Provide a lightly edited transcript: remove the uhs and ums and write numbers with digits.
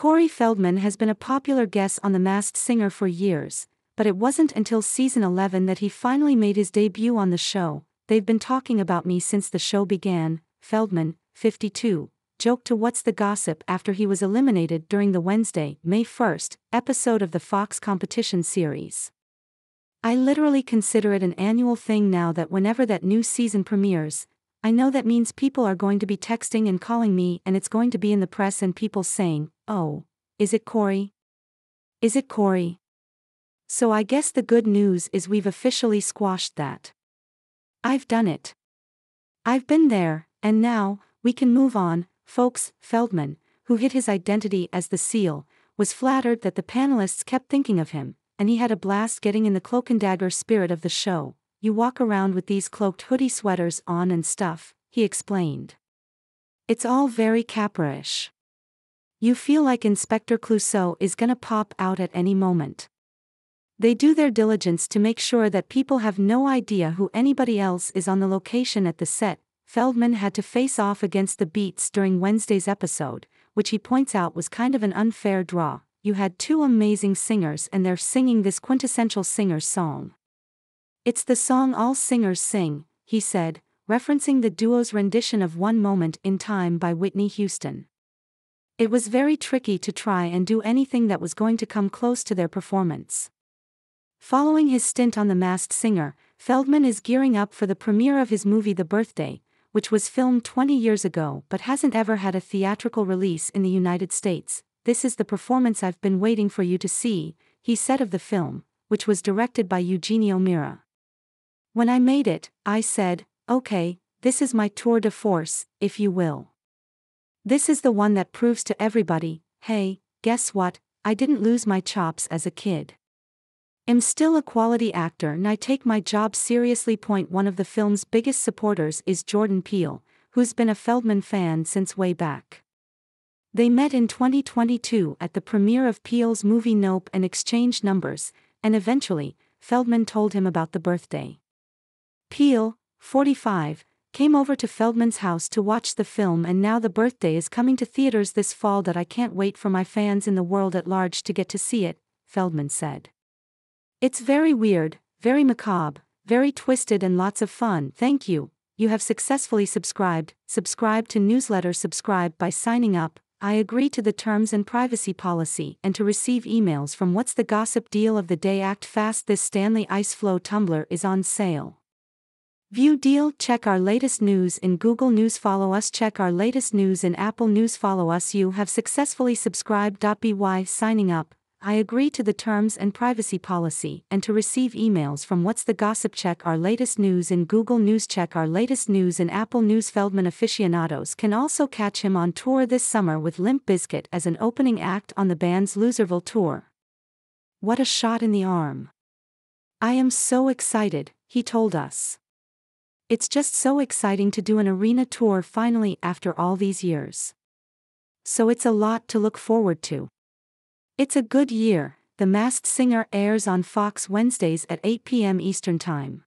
Corey Feldman has been a popular guest on The Masked Singer for years, but it wasn't until season 11 that he finally made his debut on the show. "They've been talking about me since the show began," Feldman, 52, joked to What's the Gossip after he was eliminated during the Wednesday, May 1, episode of the Fox competition series. "I literally consider it an annual thing now that whenever that new season premieres, I know that means people are going to be texting and calling me and it's going to be in the press and people saying, 'Oh, is it Corey? Is it Corey?' So I guess the good news is we've officially squashed that. I've done it. I've been there, and now, we can move on, folks." Feldman, who hid his identity as the Seal, was flattered that the panelists kept thinking of him, and he had a blast getting in the cloak and dagger spirit of the show. "You walk around with these cloaked hoodie sweaters on and stuff," he explained. "It's all very caperish. You feel like Inspector Clouseau is gonna pop out at any moment. They do their diligence to make sure that people have no idea who anybody else is on the location at the set." Feldman had to face off against the Beats during Wednesday's episode, which he points out was kind of an unfair draw. "You had two amazing singers and they're singing this quintessential singer song. It's the song all singers sing," he said, referencing the duo's rendition of One Moment in Time by Whitney Houston. "It was very tricky to try and do anything that was going to come close to their performance." Following his stint on The Masked Singer, Feldman is gearing up for the premiere of his movie The Birthday, which was filmed 20 years ago but hasn't ever had a theatrical release in the United States. "This is the performance I've been waiting for you to see," he said of the film, which was directed by Eugenio Mira. "When I made it, I said, okay, this is my tour de force, if you will. This is the one that proves to everybody, hey, guess what, I didn't lose my chops as a kid. I'm still a quality actor and I take my job seriously." One of the film's biggest supporters is Jordan Peele, who's been a Feldman fan since way back. They met in 2022 at the premiere of Peele's movie Nope and exchanged numbers, and eventually, Feldman told him about The Birthday. Peele, 45, came over to Feldman's house to watch the film, and now The Birthday is coming to theaters this fall. "That I can't wait for my fans in the world at large to get to see it," Feldman said. "It's very weird, very macabre, very twisted and lots of fun." Thank you. You have successfully subscribed. Subscribe to newsletter. Subscribe by signing up. I agree to the terms and privacy policy and to receive emails from What's the Gossip. Deal of the day. Act fast. This Stanley Ice Flow tumbler is on sale. View deal. Check our latest news in Google News. Follow us. Check our latest news in Apple News. Follow us. You have successfully subscribed. By signing up, I agree to the terms and privacy policy and to receive emails from What's the Gossip. Check our latest news in Google News. Check our latest news in Apple News. Feldman aficionados can also catch him on tour this summer with Limp Bizkit as an opening act on the band's Loserville tour. "What a shot in the arm. I am so excited," he told us. "It's just so exciting to do an arena tour finally after all these years. So it's a lot to look forward to. It's a good year." The Masked Singer airs on Fox Wednesdays at 8 p.m. Eastern Time.